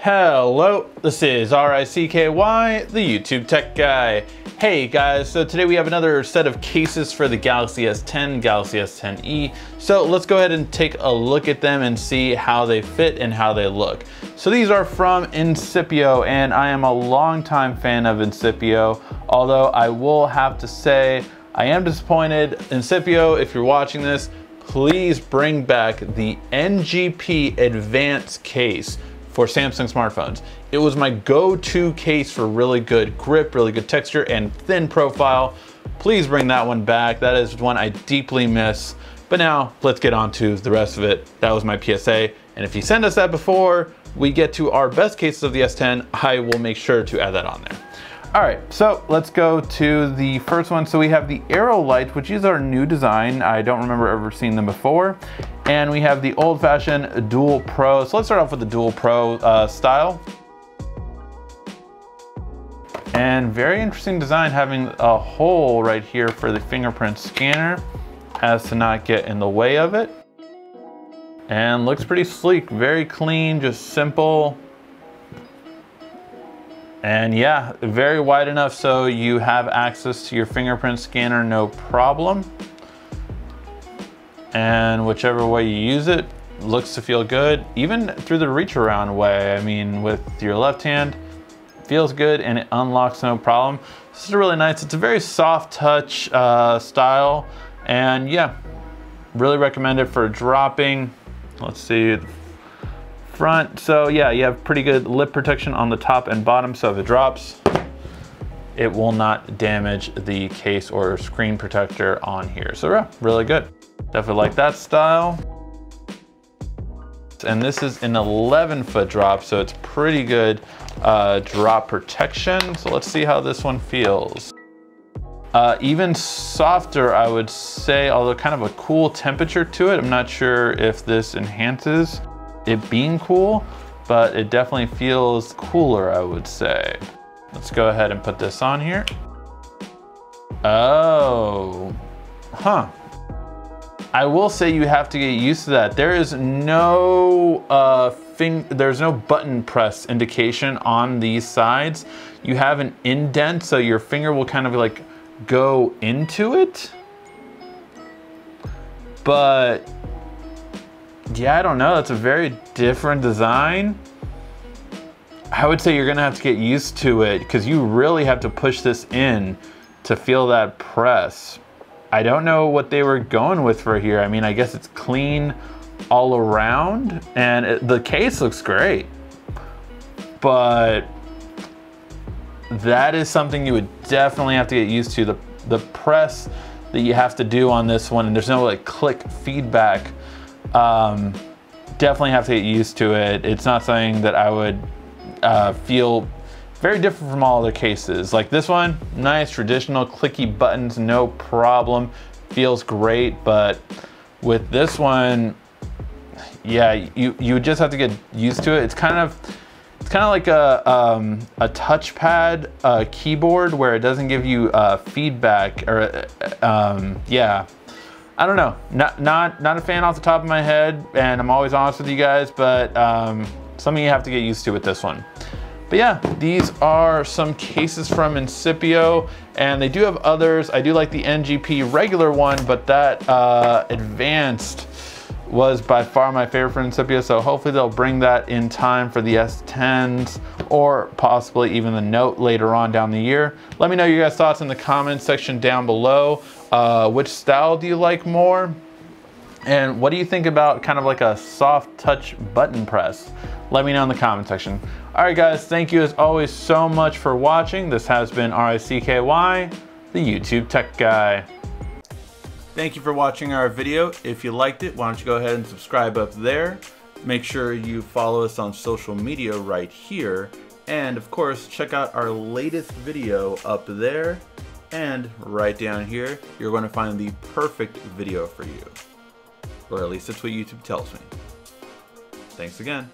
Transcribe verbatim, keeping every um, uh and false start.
Hello, this is R I C K Y, the YouTube tech guy. Hey guys, so today we have another set of cases for the Galaxy S ten, Galaxy S ten E. So let's go ahead and take a look at them and see how they fit and how they look. So these are from Incipio, and I am a longtime fan of Incipio, although I will have to say I am disappointed. Incipio, if you're watching this, please bring back the N G P advanced case for Samsung smartphones. It was my go-to case for really good grip, really good texture, and thin profile. Please bring that one back. That is one I deeply miss. But now let's get on to the rest of it. That was my P S A. And if you send us that before we get to our best cases of the S ten, I will make sure to add that on there. All right, so let's go to the first one. So we have the Aero Light, which is our new design. I don't remember ever seeing them before. And we have the old-fashioned DualPro. So let's start off with the DualPro uh, style. And very interesting design, having a hole right here for the fingerprint scanner as to not get in the way of it. And looks pretty sleek, very clean, just simple. And yeah, very wide enough so you have access to your fingerprint scanner, no problem. And whichever way you use it, looks to feel good. Even through the reach around way, I mean, with your left hand, feels good and it unlocks no problem. This is really nice. It's a very soft touch uh, style. And yeah, really recommend it for dropping. Let's see. Front. So yeah, you have pretty good lip protection on the top and bottom, so if it drops, it will not damage the case or screen protector on here. So yeah, really good. Definitely like that style. And this is an eleven foot drop, so it's pretty good uh, drop protection. So let's see how this one feels. Uh, even softer, I would say, although kind of a cool temperature to it. I'm not sure if this enhances it being cool, but it definitely feels cooler, I would say. Let's go ahead and put this on here. Oh, huh. I will say you have to get used to that. There is no uh, thing, there's no button press indication on these sides. You have an indent, so your finger will kind of like go into it, but yeah, I don't know. That's a very different design. I would say you're gonna have to get used to it because you really have to push this in to feel that press. I don't know what they were going with for here. I mean, I guess it's clean all around and it, the case looks great, but that is something you would definitely have to get used to. The, the press that you have to do on this one, and there's no like click feedback. Um, definitely have to get used to it. It's not something that I would uh, feel very different from all other cases. Like this one, nice, traditional, clicky buttons, no problem. Feels great, but with this one, yeah, you, you just have to get used to it. It's kind of, it's kind of like a, um, a touchpad uh, keyboard where it doesn't give you uh, feedback or, um, yeah. I don't know, not, not, not a fan off the top of my head, and I'm always honest with you guys, but um, something you have to get used to with this one. But yeah, these are some cases from Incipio, and they do have others. I do like the N G P regular one, but that uh, advanced was by far my favorite from Incipio, so hopefully they'll bring that in time for the S tens or possibly even the Note later on down the year. Let me know your guys' thoughts in the comments section down below. Uh, which style do you like more? And what do you think about kind of like a soft touch button press? Let me know in the comment section. All right, guys, thank you as always so much for watching. This has been R I C K Y, the YouTube Tech Guy. Thank you for watching our video. If you liked it, why don't you go ahead and subscribe up there. Make sure you follow us on social media right here. And of course, check out our latest video up there. And right down here, you're going to find the perfect video for you. Or at least that's what YouTube tells me. Thanks again.